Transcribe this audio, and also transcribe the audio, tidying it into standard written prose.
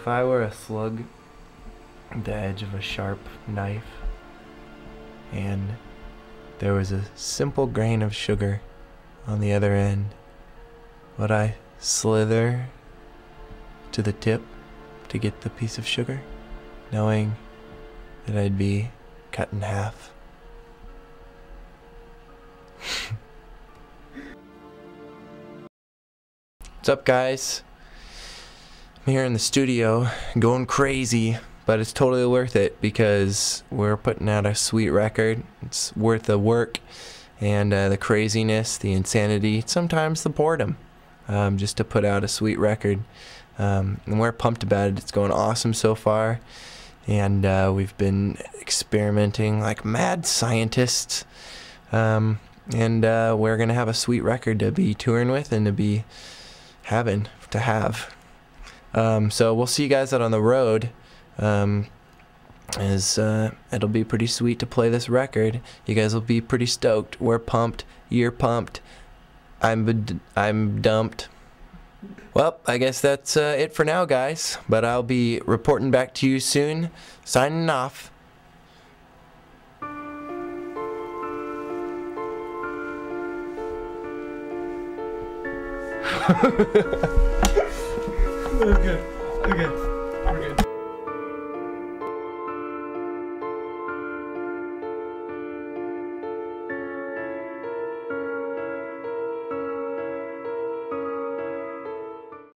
If I were a slug at the edge of a sharp knife, and there was a simple grain of sugar on the other end, would I slither to the tip to get the piece of sugar, knowing that I'd be cut in half? What's up, guys? I'm here in the studio going crazy, but it's totally worth it because we're putting out a sweet record. It's worth the work and the craziness, the insanity, sometimes the boredom, just to put out a sweet record. And we're pumped about it. It's going awesome so far, and we've been experimenting like mad scientists, and we're gonna have a sweet record to be touring with and to be having to have. So we'll see you guys out on the road. It'll be pretty sweet to play this record. You guys will be pretty stoked. We're pumped. You're pumped. I'm dumped. Well, I guess that's it for now, guys, but I'll be reporting back to you soon. Signing off. Okay. We're good.